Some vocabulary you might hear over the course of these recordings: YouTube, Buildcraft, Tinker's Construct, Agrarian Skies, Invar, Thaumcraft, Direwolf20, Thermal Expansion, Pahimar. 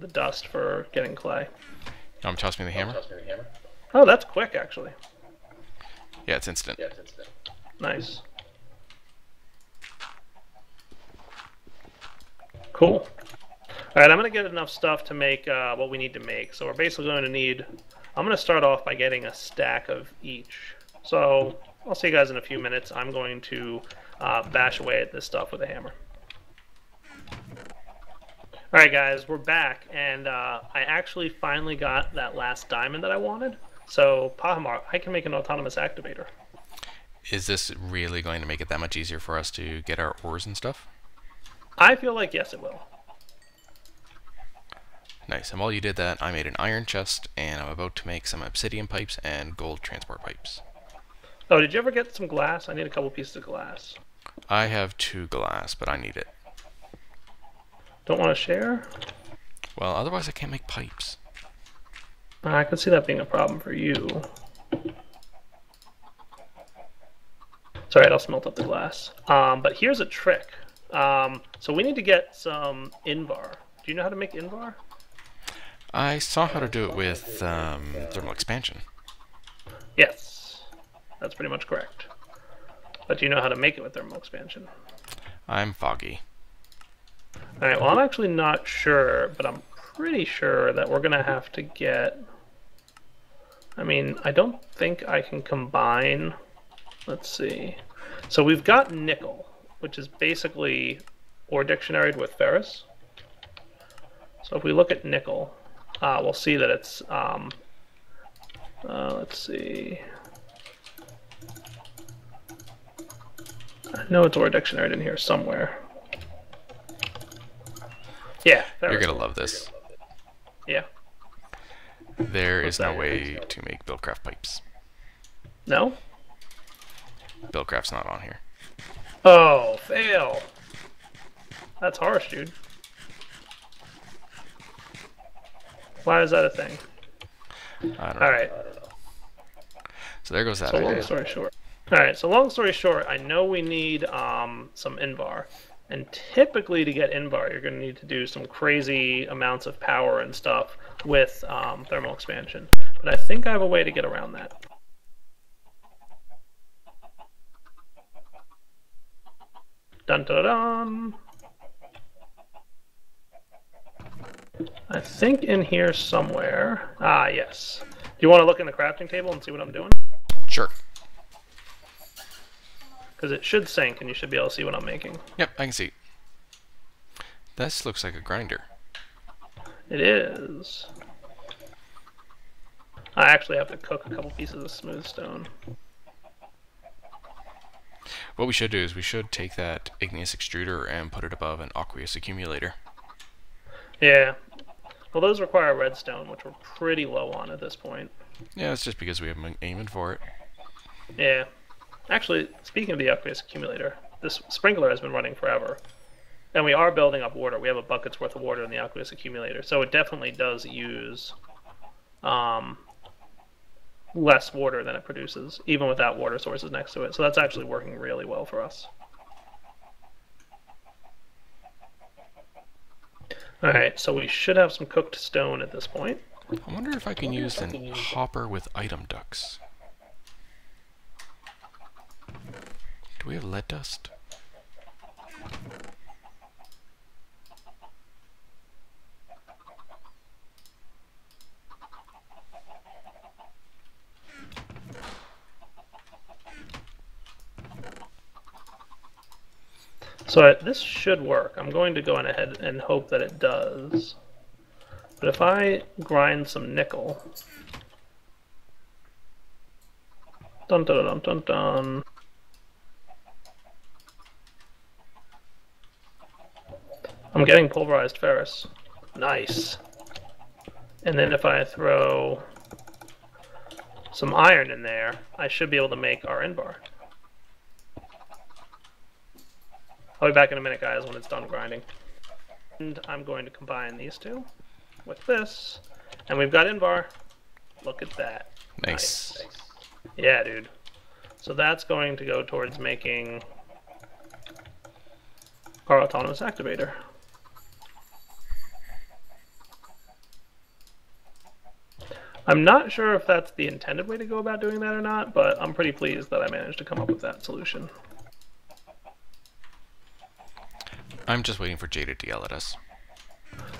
the dust for getting clay. You want to toss me the hammer? Oh, that's quick, actually. Yeah, it's instant. Nice. Cool. Alright, I'm going to get enough stuff to make what we need to make. So we're basically going to need... I'm going to start off by getting a stack of each. So I'll see you guys in a few minutes. I'm going to bash away at this stuff with a hammer. Alright guys, we're back, and I actually finally got that last diamond that I wanted. So, Pahimar, I can make an autonomous activator. Is this really going to make it that much easier for us to get our ores and stuff? I feel like yes, it will. Nice, and while you did that, I made an iron chest, and I'm about to make some obsidian pipes and gold transport pipes. Oh, did you ever get some glass? I need a couple pieces of glass. I have 2 glass, but I need it. Don't want to share? Well, otherwise I can't make pipes. I could see that being a problem for you. It's alright, I'll smelt up the glass. But here's a trick. So we need to get some Invar. Do you know how to make Invar? I saw how to do it with Thermal Expansion. Yes, that's pretty much correct. But do you know how to make it with Thermal Expansion? I'm foggy. Alright, well I'm actually not sure, but I'm pretty sure that we're going to have to get... I mean, I don't think I can combine... Let's see. So we've got nickel, which is basically ore dictionaried with ferrous. So if we look at nickel, we'll see that it's... let's see... I know it's ore dictionaried in here somewhere. Yeah, you're gonna love this. Yeah. There is no way to make Buildcraft pipes. No? Buildcraft's not on here. Oh, fail! That's harsh, dude. Why is that a thing? I don't know. Alright. So there goes that idea. So long story short. Alright, so long story short, I know we need some Invar. And typically to get Invar, you're going to need to do some crazy amounts of power and stuff with Thermal Expansion. But I think I have a way to get around that. Dun-da-da-dun! I think in here somewhere... Ah, yes. Do you want to look in the crafting table and see what I'm doing? Sure. Because it should sync, and you should be able to see what I'm making. Yep, I can see. This looks like a grinder. It is. I actually have to cook a couple pieces of smooth stone. What we should do is we should take that igneous extruder and put it above an aqueous accumulator. Yeah. Well, those require redstone, which we're pretty low on at this point. Yeah, it's just because we haven't been aiming for it. Yeah. Actually, speaking of the aqueous accumulator, this sprinkler has been running forever. And we are building up water. We have a bucket's worth of water in the aqueous accumulator. So it definitely does use less water than it produces, even without water sources next to it. So that's actually working really well for us. Alright, so we should have some cooked stone at this point. I wonder if I can use a hopper with item ducks. Do we have lead dust? So this should work. I'm going to go on ahead and hope that it does. But if I grind some nickel... Dun-dun-dun-dun-dun. I'm getting pulverized ferrous. Nice. And then if I throw some iron in there, I should be able to make our Invar. I'll be back in a minute, guys, when it's done grinding. And I'm going to combine these two with this. And we've got Invar. Look at that. Nice. Yeah, dude. So that's going to go towards making our autonomous activator. I'm not sure if that's the intended way to go about doing that or not, but I'm pretty pleased that I managed to come up with that solution. I'm just waiting for Jada to yell at us.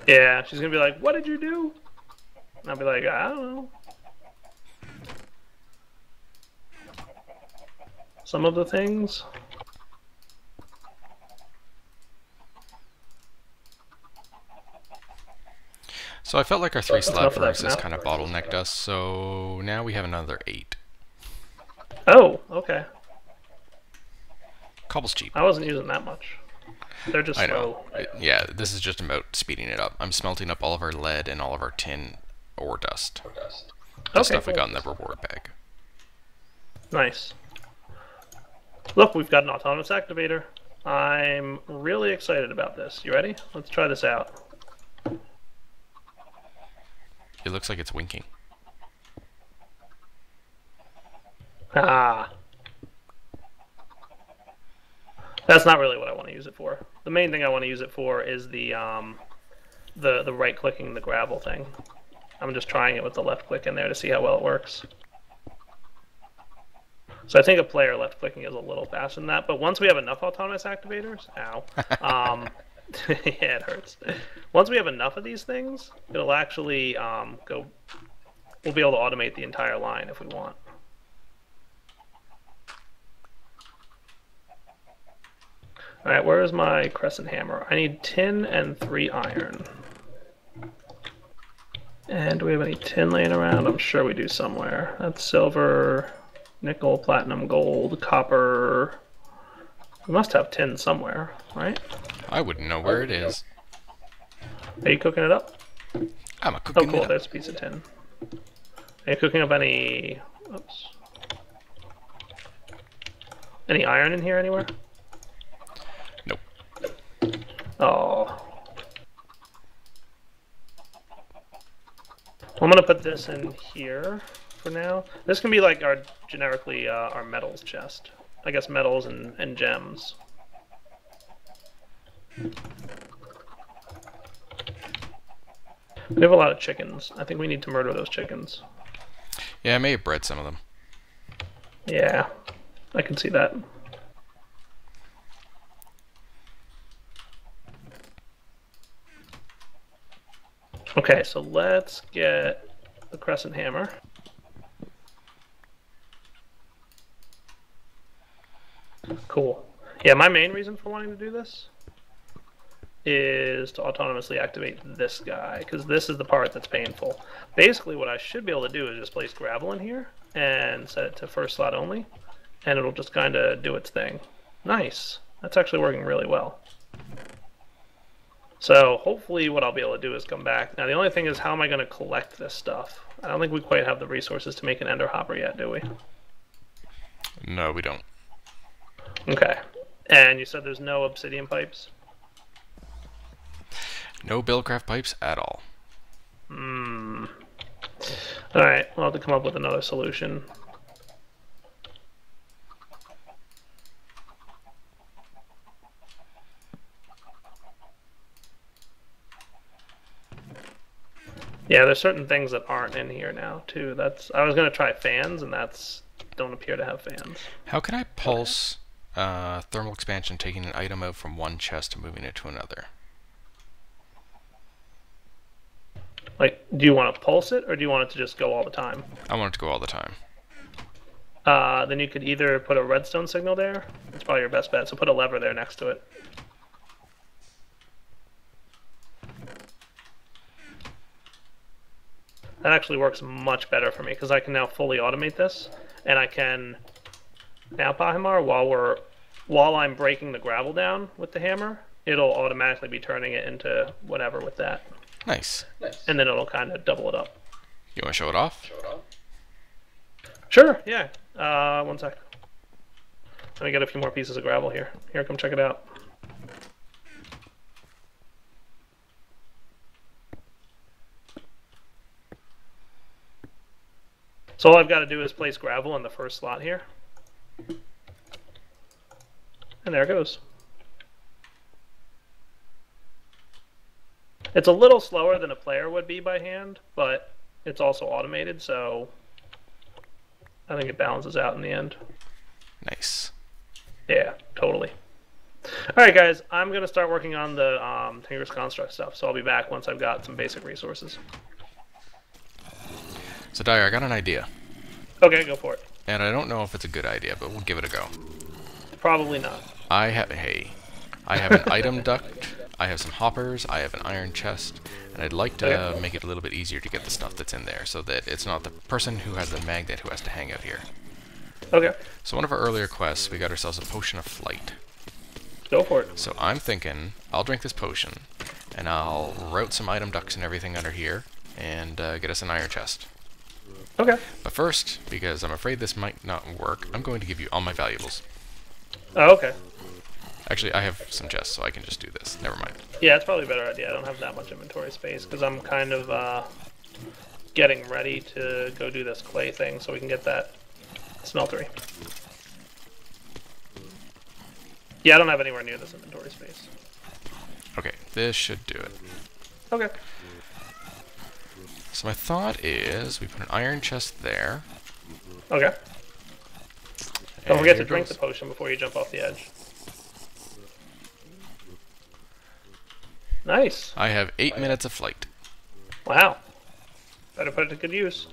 Yeah, she's going to be like, what did you do? And I'll be like, I don't know. Some of the things. So I felt like our 3 slab furnaces kind of bottlenecked us, so now we have another 8. Oh, okay. Cobble's cheap. I wasn't using that much. They're just slow. Yeah, this is just about speeding it up. I'm smelting up all of our lead and all of our tin ore dust. The stuff we got in the reward bag. Nice. Look, we've got an autonomous activator. I'm really excited about this. You ready? Let's try this out. It looks like it's winking. Ah. That's not really what I want to use it for. The main thing I want to use it for is the right-clicking the gravel thing. I'm just trying it with the left-click in there to see how well it works. So I think a player left-clicking is a little faster than that, but once we have enough autonomous activators... Ow. Yeah, it hurts. Once we have enough of these things, it'll actually go... We'll be able to automate the entire line if we want. Alright, where is my crescent hammer? I need tin and 3 iron. And do we have any tin laying around? I'm sure we do somewhere. That's silver, nickel, platinum, gold, copper. We must have tin somewhere, right? I wouldn't know where it is. Are you cooking it up? I'm a cooking it up. Oh, cool. There's a piece of tin. Are you cooking up any? Oops. Any iron in here anywhere? Nope. Oh. I'm gonna put this in here for now. This can be like our generically our metals chest. I guess metals and gems. We have a lot of chickens. I think we need to murder those chickens. Yeah, I may have bred some of them. Yeah, I can see that. Okay, so let's get the crescent hammer. Cool. Yeah, my main reason for wanting to do this is to autonomously activate this guy, because this is the part that's painful. Basically, what I should be able to do is just place gravel in here and set it to first slot only, and it'll just kind of do its thing. Nice. That's actually working really well. So hopefully what I'll be able to do is come back. Now, the only thing is, how am I going to collect this stuff? I don't think we quite have the resources to make an ender hopper yet, do we? No, we don't. Okay. And you said there's no obsidian pipes? No Buildcraft pipes at all. Hmm. Alright, we'll have to come up with another solution. Yeah, there's certain things that aren't in here now, too. That's, I was going to try fans, and that's don't appear to have fans. How can I pulse Thermal Expansion, taking an item out from one chest and moving it to another? Like, do you want to pulse it, or do you want it to just go all the time? I want it to go all the time. Then you could either put a redstone signal there. That's probably your best bet, so put a lever there next to it. That actually works much better for me, because I can now fully automate this, and I can... Now, Pahimar, while I'm breaking the gravel down with the hammer, it'll automatically be turning it into whatever with that. Nice. And then it'll kind of double it up. You want to show it off? Sure, yeah. One sec. Let me get a few more pieces of gravel here. Here, come check it out. So all I've got to do is place gravel in the first slot here. And there it goes. It's a little slower than a player would be by hand, but it's also automated, so I think it balances out in the end. Nice. Yeah, totally. All right, guys, I'm going to start working on the Tinker's Construct stuff, so I'll be back once I've got some basic resources. So, Dyer, I got an idea. Okay, go for it. And I don't know if it's a good idea, but we'll give it a go. Probably not. I have an item duct, I have some hoppers, I have an iron chest, and I'd like to make it a little bit easier to get the stuff that's in there so that it's not the person who has the magnet who has to hang out here. Okay. So one of our earlier quests, we got ourselves a potion of flight. Go for it. So I'm thinking I'll drink this potion, and I'll route some item ducts and everything under here, and get us an iron chest. Okay. But first, because I'm afraid this might not work, I'm going to give you all my valuables. Oh, okay. Actually, I have some chests, so I can just do this. Never mind. Yeah, it's probably a better idea. I don't have that much inventory space, because I'm kind of getting ready to go do this clay thing, so we can get that smeltery. Yeah, I don't have anywhere near this inventory space. Okay, this should do it. Okay. So my thought is we put an iron chest there. Okay. Don't forget to drink the potion before you jump off the edge. Nice. I have 8 minutes of flight. Wow. Better put it to good use.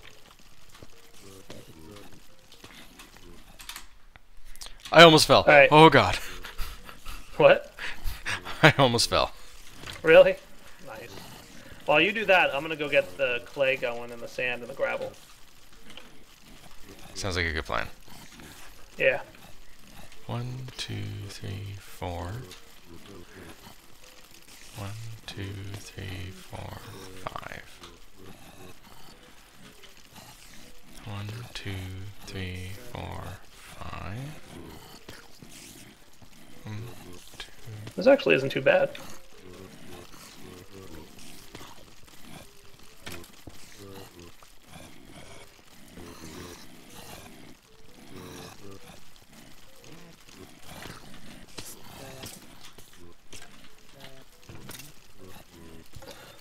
I almost fell. Right. Oh, God. What? I almost fell. Really? Nice. While you do that, I'm going to go get the clay going and the sand and the gravel. Sounds like a good plan. Yeah. 1, 2, 3, 4. 1, 2, 3, 4, 5. 1, 2, 3, 4, 5. This actually isn't too bad.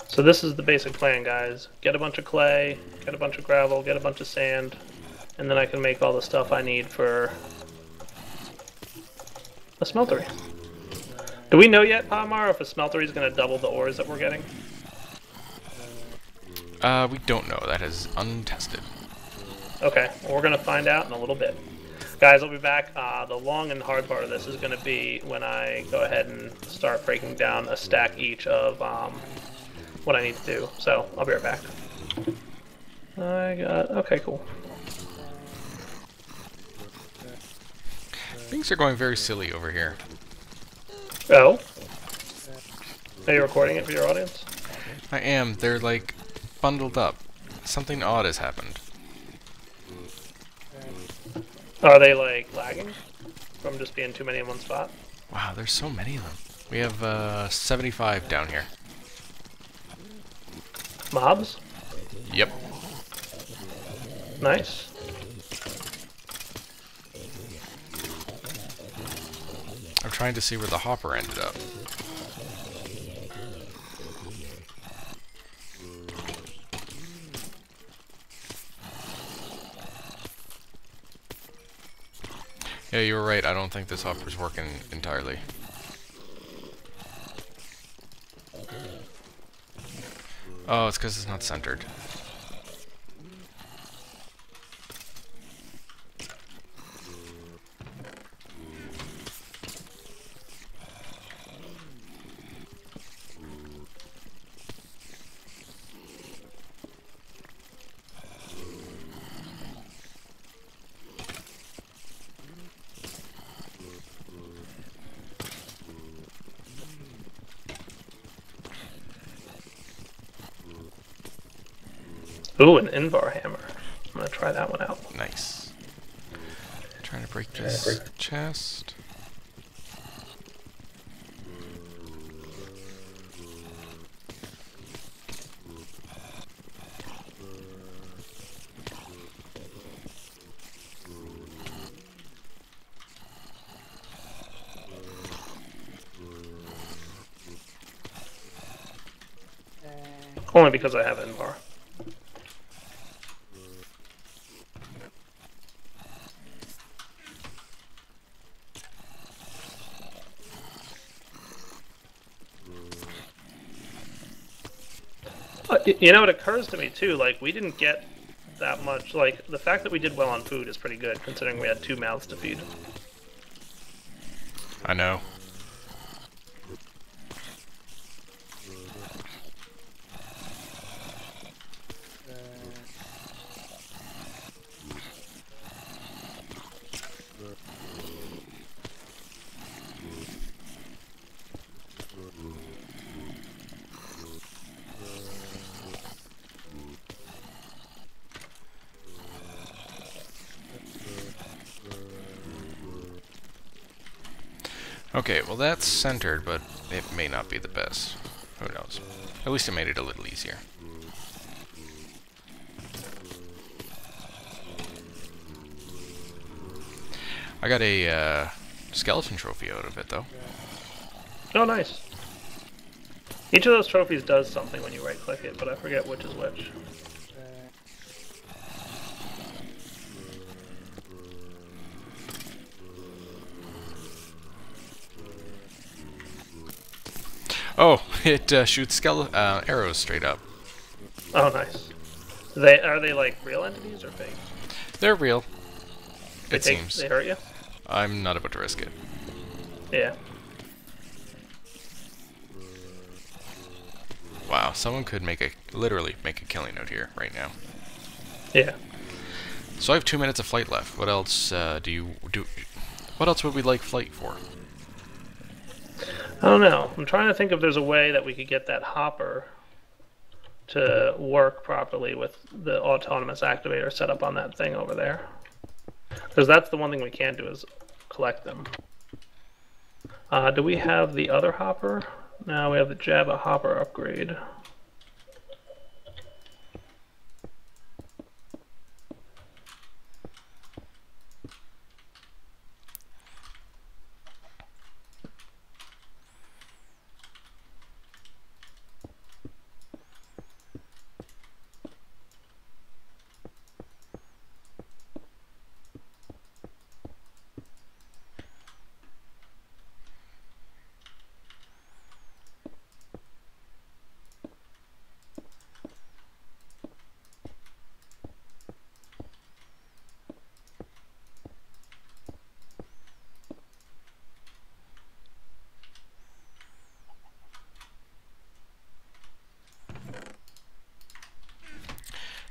So this is the basic plan, guys. Get a bunch of clay, get a bunch of gravel, get a bunch of sand, and then I can make all the stuff I need for a smeltery. Do we know yet, Pahimar, if a smeltery is going to double the ores that we're getting? We don't know. That is untested. Okay, well, we're going to find out in a little bit. Guys, I'll be back. The long and hard part of this is going to be when I go ahead and start breaking down a stack each of... what I need to do, so I'll be right back. Okay, cool. Things are going very silly over here. Oh? Are you recording it for your audience? I am. They're, like, bundled up. Something odd has happened. Are they, like, lagging from just being too many in one spot? Wow, there's so many of them. We have 75 down here. Mobs? Yep. Nice. I'm trying to see where the hopper ended up. Yeah, you were right. I don't think this hopper's working entirely. Oh, it's because it's not centered. Ooh, an Invar hammer. I'm going to try that one out. Nice. Trying to break this chest. Only because I have Invar. You know, it occurs to me too, like, we didn't get that much, like, the fact that we did well on food is pretty good, considering we had 2 mouths to feed. I know. Okay, well that's centered, but it may not be the best. Who knows? At least it made it a little easier. I got a skeleton trophy out of it, though. Oh, nice. Each of those trophies does something when you right-click it, but I forget which is which. Oh, it shoots arrows straight up. Oh, nice. Are they like real entities or fake? They're real. It seems. They hurt you? I'm not about to risk it. Yeah. Wow, someone could literally make a killing out here right now. Yeah. So I have 2 minutes of flight left. What else What else would we like flight for? I don't know. I'm trying to think if there's a way that we could get that hopper to work properly with the autonomous activator set up on that thing over there. Because that's the one thing we can't do is collect them. Do we have the other hopper? No, we have the Jabba hopper upgrade.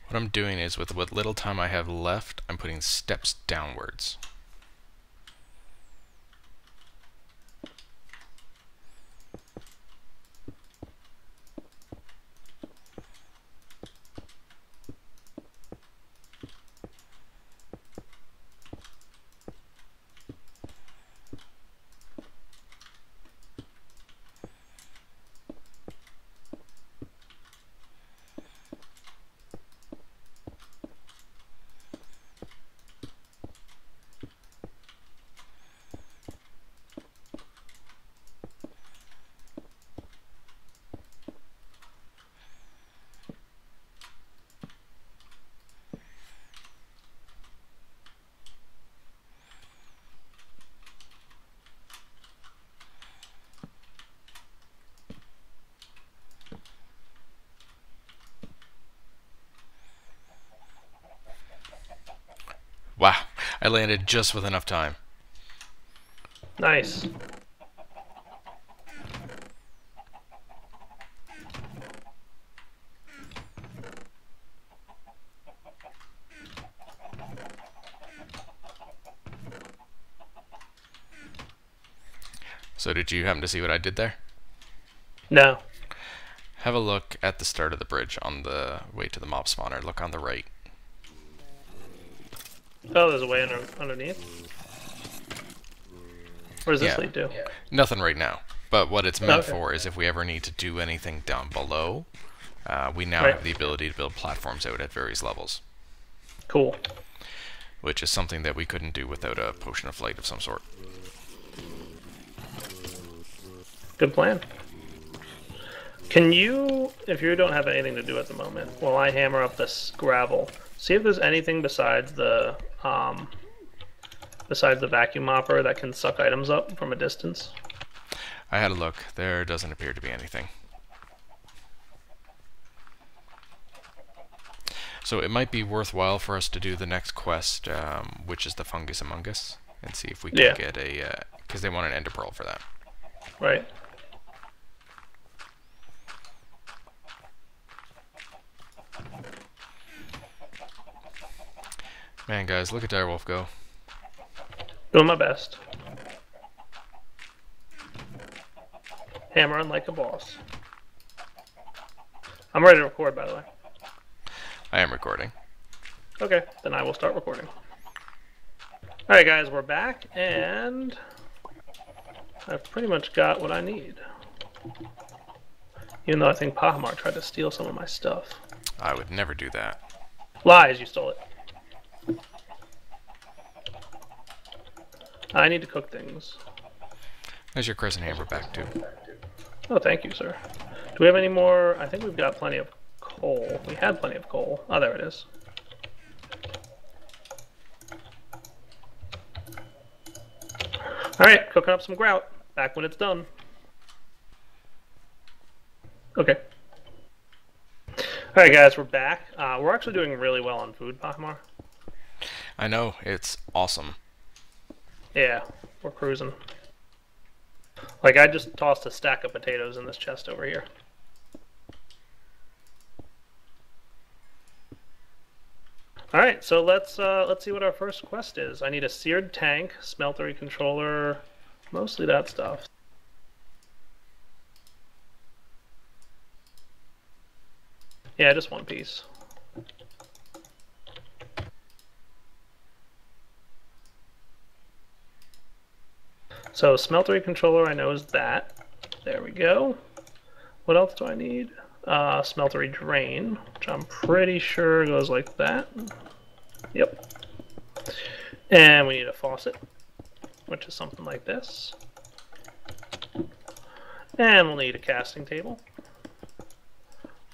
What I'm doing is, with what little time I have left, I'm putting steps downwards. Wow, I landed just with enough time. Nice. So did you happen to see what I did there? No. Have a look at the start of the bridge on the way to the mob spawner. Look on the right. Oh, there's a way underneath? What does this lead to? Yeah. Nothing right now. But what it's meant for is if we ever need to do anything down below, we now have the ability to build platforms out at various levels. Cool. Which is something that we couldn't do without a potion of flight of some sort. Good plan. Can you, if you don't have anything to do at the moment, while I hammer up this gravel, see if there's anything besides the vacuum hopper that can suck items up from a distance? I had a look. There doesn't appear to be anything. So it might be worthwhile for us to do the next quest, which is the fungus among us, and see if we can get a, because they want an ender pearl for that. Right. Man, guys, look at Direwolf go. Doing my best. Hammering like a boss. I'm ready to record, by the way. I am recording. Okay, then I will start recording. Alright, guys, we're back, and I've pretty much got what I need. Even though I think Pahimar tried to steal some of my stuff. I would never do that. Lies, you stole it. I need to cook things. There's your crescent hammer back, too. Oh, thank you, sir. Do we have any more? I think we've got plenty of coal. We had plenty of coal. Oh, there it is. Alright, cooking up some grout. Back when it's done. Okay. Alright, guys, we're back. We're actually doing really well on food, Pahimar. I know. It's awesome. Yeah, we're cruising. Like, I just tossed a stack of potatoes in this chest over here. Alright, so let's see what our first quest is. I need a seared tank, smeltery controller, mostly that stuff. Yeah, just one piece. So smeltery controller, I know, is that. There we go. What else do I need? Smeltery drain, which I'm pretty sure goes like that. Yep. And we need a faucet, which is something like this. And we'll need a casting table,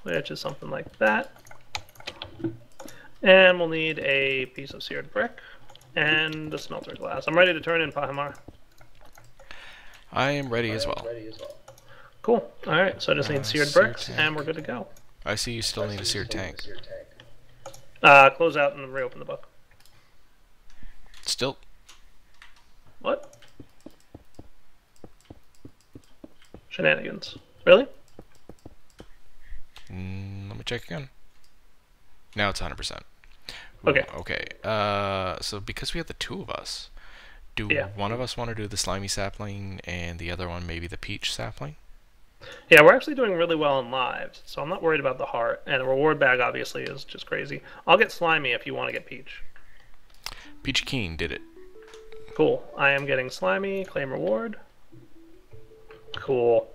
which is something like that. And we'll need a piece of seared brick and a smelter glass. I'm ready to turn in, Pahimar. I am ready as well. Cool. Alright, so I just need seared bricks, and we're good to go. I see you still need a seared tank. Close out and reopen the book. Still. What? Shenanigans. Really? Let me check again. Now it's 100%. Ooh, okay. Okay. So because we have the two of us, do one of us want to do the slimy sapling and the other one maybe the peach sapling? Yeah, we're actually doing really well in lives, so I'm not worried about the heart. And the reward bag, obviously, is just crazy. I'll get slimy if you want to get peach. Peach Keen did it. Cool. I am getting slimy. Claim reward. Cool.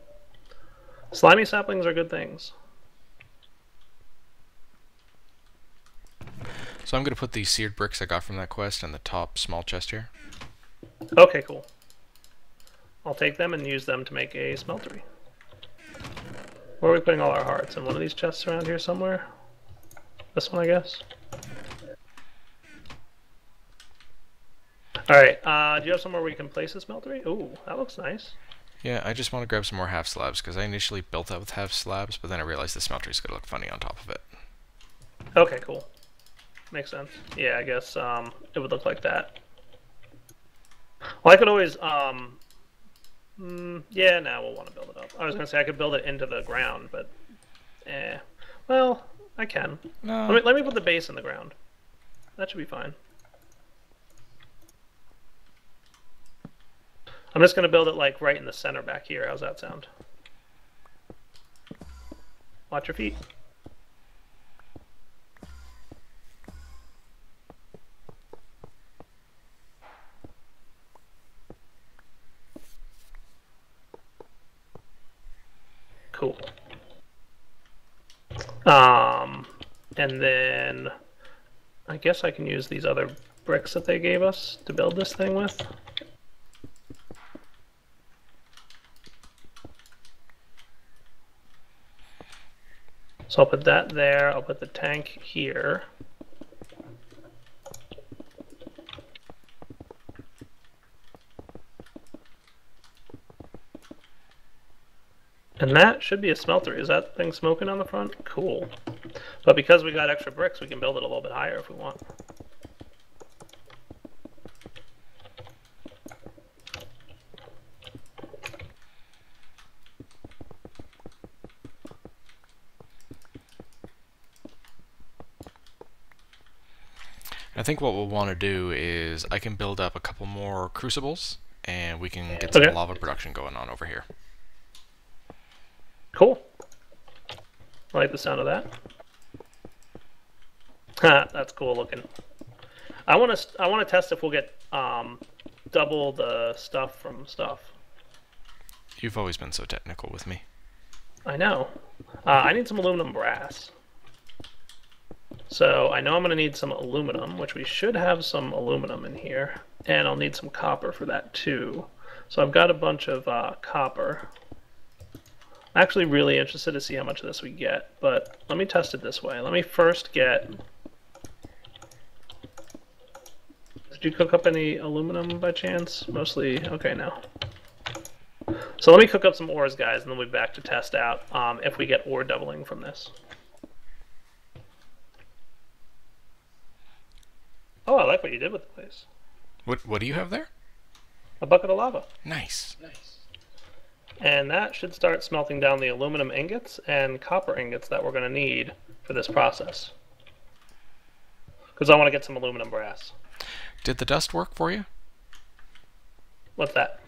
Slimy saplings are good things. So I'm going to put the seared bricks I got from that quest in the top small chest here. Okay, cool. I'll take them and use them to make a smeltery. Where are we putting all our hearts? In one of these chests around here somewhere? This one, I guess? Alright, do you have somewhere we can place a smeltery? Ooh, that looks nice. Yeah, I just want to grab some more half slabs, because I initially built that with half slabs, but then I realized the smeltery's going to look funny on top of it. Okay, cool. Makes sense. Yeah, I guess it would look like that. Well, I could always, yeah, no, we'll want to build it up. I was going to say I could build it into the ground, but, eh. Well, I can. No. Let me put the base in the ground. That should be fine. I'm just going to build it, like, right in the center back here. How's that sound? Watch your feet. Cool. And then I guess I can use these other bricks that they gave us to build this thing with. So I'll put that there. I'll put the tank here. And that should be a smelter. Is that thing smoking on the front? Cool. But because we got extra bricks, we can build it a little bit higher if we want. I think what we'll want to do is I can build up a couple more crucibles and we can get some lava production going on over here. Cool. I like the sound of that. That's cool looking. I want to test if we'll get double the stuff from stuff. You've always been so technical with me. I know. I need some aluminum brass. So I know I'm going to need some aluminum, which we should have some aluminum in here. And I'll need some copper for that too. So I've got a bunch of copper. I'm actually really interested to see how much of this we get, but let me test it this way. Let me first get... Did you cook up any aluminum by chance? Mostly... Okay, no. So let me cook up some ores, guys, and then we'll be back to test out if we get ore doubling from this. Oh, I like what you did with the place. What do you have there? A bucket of lava. Nice. Nice. And that should start smelting down the aluminum ingots and copper ingots that we're going to need for this process. Because I want to get some aluminum brass. Did the dust work for you? What's that?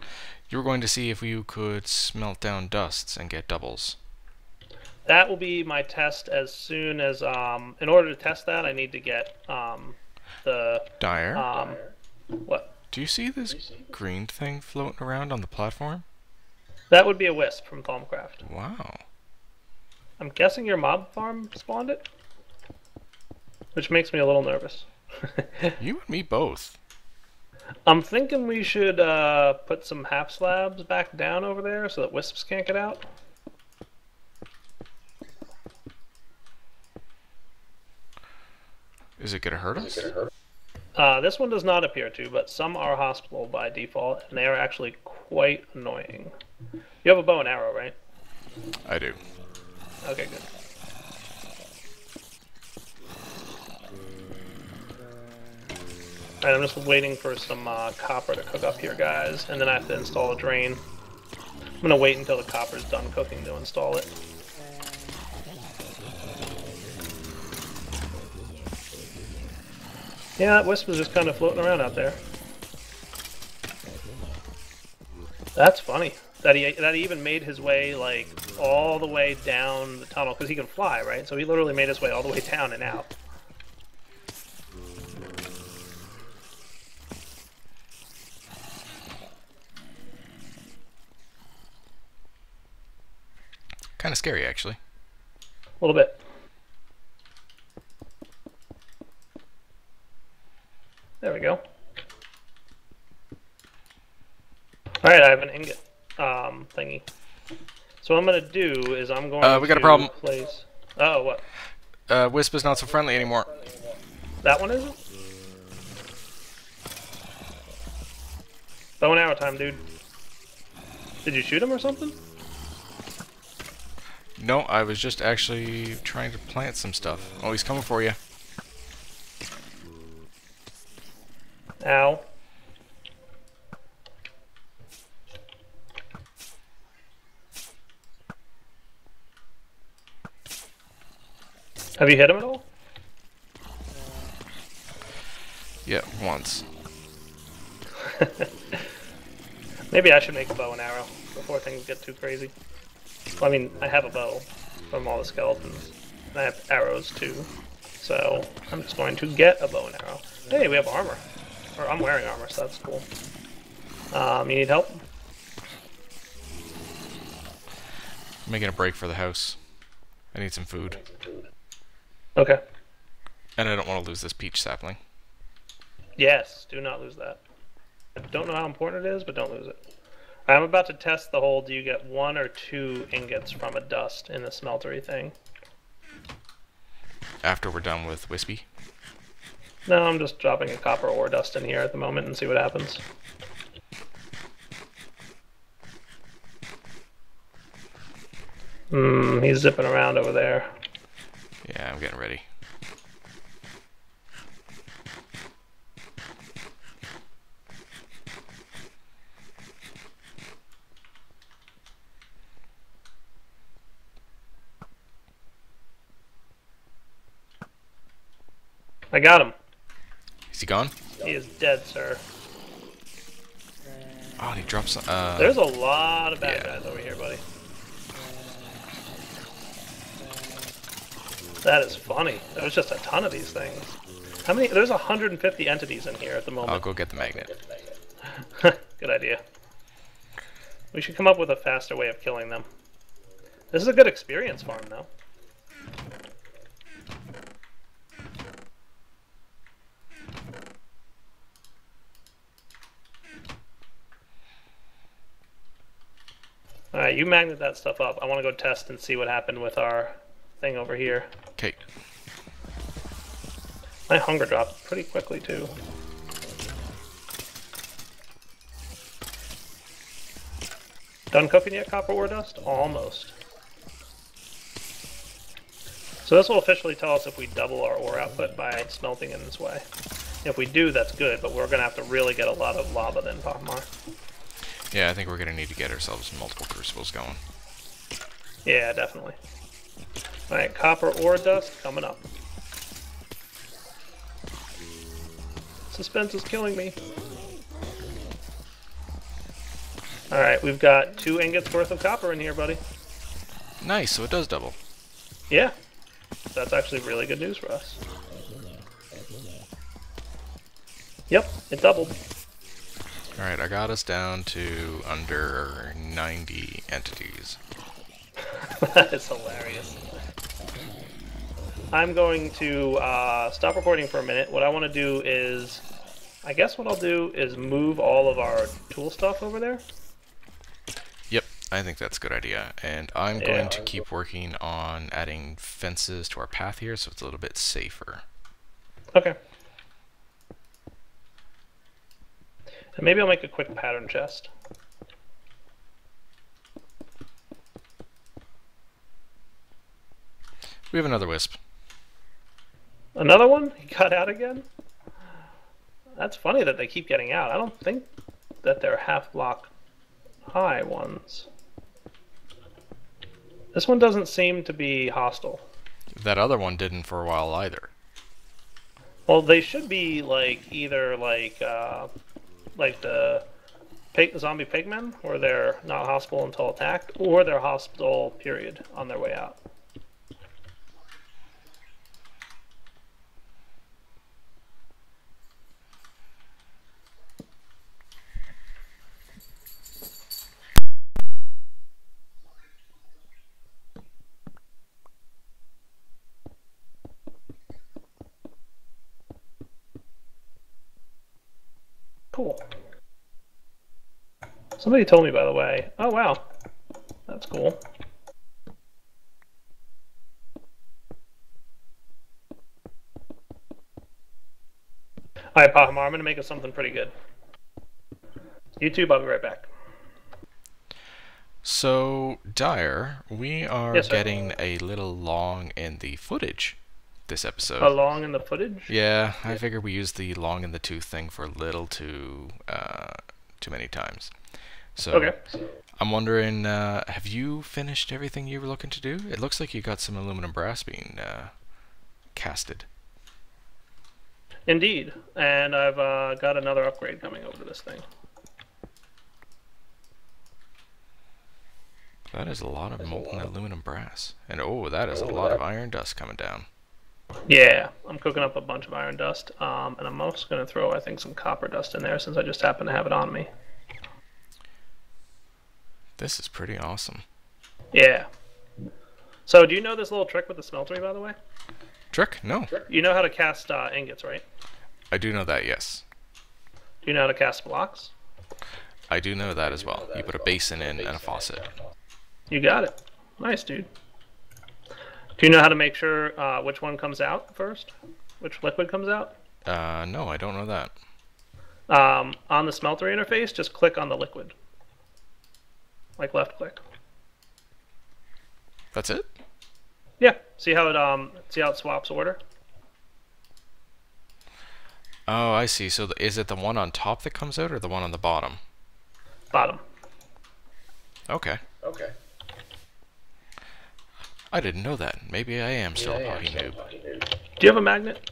You were going to see if you could smelt down dusts and get doubles. That will be my test as soon as... in order to test that, I need to get... the Dire. What? Do you see this green thing floating around on the platform? That would be a wisp from Thaumcraft. Wow. I'm guessing your mob farm spawned it, which makes me a little nervous. You and me both. I'm thinking we should put some half slabs back down over there so that wisps can't get out. Is it going to hurt us? This one does not appear to, but some are hospitable by default, and they are actually quite annoying. You have a bow and arrow, right? I do. Okay, good. Alright, I'm just waiting for some copper to cook up here, guys, and then I have to install a drain. I'm going to wait until the copper's done cooking to install it. Yeah, that wisp is just kind of floating around out there. That's funny that he even made his way like all the way down the tunnel because he can fly, right? So he literally made his way all the way down and out. Kind of scary, actually. A little bit. There we go. Alright, I have an ingot thingy. So what I'm going to do is I'm going to... we got a problem. Place... Oh, what? Wisp is not so friendly anymore. That one isn't? Bow and arrow time, dude. Did you shoot him or something? No, I was just actually trying to plant some stuff. Oh, he's coming for you. Ow. Have you hit him at all? Yeah, once. Maybe I should make a bow and arrow before things get too crazy. Well, I mean, I have a bow from all the skeletons. And I have arrows too. So I'm just going to get a bow and arrow. Hey, we have armor. Or I'm wearing armor, so that's cool. You need help? I'm making a break for the house. I need some food. Okay. And I don't want to lose this peach sapling. Yes, do not lose that. I don't know how important it is, but don't lose it. I'm about to test the whole, do you get 1 or 2 ingots from a dust in the smeltery thing? After we're done with Wispy? No, I'm just dropping a copper ore dust in here at the moment and see what happens. He's zipping around over there. Yeah, I'm getting ready. I got him. Is he gone? He is dead, sir. Oh, he drops. There's a lot of bad guys over here, buddy. That is funny. There was just a ton of these things. How many? There's 150 entities in here at the moment. I'll go get the magnet. Good idea. We should come up with a faster way of killing them. This is a good experience farm, though. Alright, you magnet that stuff up. I want to go test and see what happened with our thing over here. Okay. My hunger dropped pretty quickly, too. Done cooking yet, copper ore dust? Almost. So this will officially tell us if we double our ore output by smelting in this way. If we do, that's good, but we're going to have to really get a lot of lava then, Pahimar. Yeah, I think we're going to need to get ourselves multiple crucibles going. Yeah, definitely. Alright, copper ore dust coming up. Suspense is killing me. Alright, we've got 2 ingots worth of copper in here, buddy. Nice, so it does double. Yeah, that's actually really good news for us. Yep, it doubled. Alright, I got us down to under 90 entities. That is hilarious. I'm going to stop recording for a minute. What I want to do is... I guess what I'll do is move all of our tool stuff over there. Yep, I think that's a good idea. And I'm going to keep working on adding fences to our path here so it's a little bit safer. Okay. And maybe I'll make a quick pattern chest. We have another wisp. Another one? He got out again? That's funny that they keep getting out. I don't think that they're half-block high ones. This one doesn't seem to be hostile. That other one didn't for a while either. Well, they should be like either like the zombie pigmen, where they're not hostile until attacked, or they're hostile, period, on their way out. Cool. Somebody told me, by the way. Oh, wow. That's cool. Alright, Pahimar, I'm going to make us something pretty good. YouTube, I'll be right back. So, Dyer, we are getting a little long in the footage this episode. A long in the footage? Yeah, I figure we used the long in the tooth thing for a little too many times. So I'm wondering, have you finished everything you were looking to do? It looks like you got some aluminum brass being casted. Indeed, and I've got another upgrade coming over to this thing. That is a lot of molten aluminum brass. And oh, that is a lot of iron dust coming down. Yeah, I'm cooking up a bunch of iron dust, and I'm also going to throw, I think, some copper dust in there since I just happen to have it on me. This is pretty awesome. Yeah. So, do you know this little trick with the smeltery, by the way? Trick? No. You know how to cast ingots, right? I do know that, yes. Do you know how to cast blocks? I do know that as well. You put a basin in and a faucet. You got it. Nice, dude. Do you know how to make sure which one comes out first? Which liquid comes out? No, I don't know that. On the smelter interface, just click on the liquid. Like left click. That's it? Yeah, see how it swaps order. Oh, I see. So is it the one on top that comes out, or the one on the bottom? Bottom. Okay. Okay. I didn't know that. Maybe I am still a potty noob. Do you have a magnet?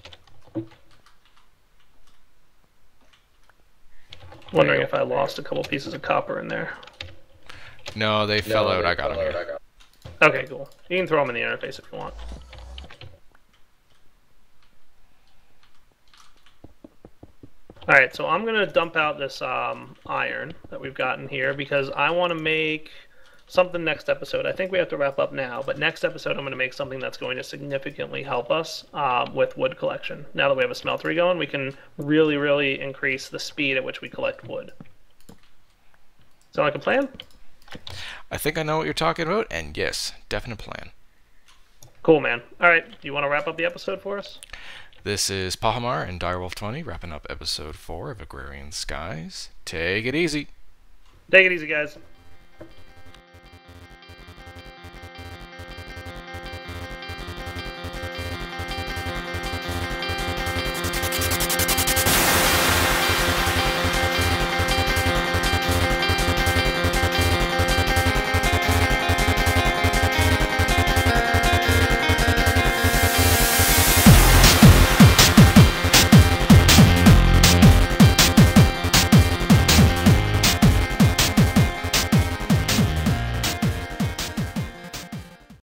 Wondering if I lost a couple pieces of copper in there. No, they fell out. I got them here. Okay, cool. You can throw them in the interface if you want. Alright, so I'm going to dump out this iron that we've gotten here because I want to make something next episode. I think we have to wrap up now, but next episode I'm going to make something that's going to significantly help us with wood collection. Now that we have a smeltery going, we can really, really increase the speed at which we collect wood. Sound like a plan? I think I know what you're talking about, and yes, definite plan. Cool, man. Alright, you want to wrap up the episode for us? This is Pahimar and Direwolf20 wrapping up episode 4 of Agrarian Skies. Take it easy. Take it easy, guys.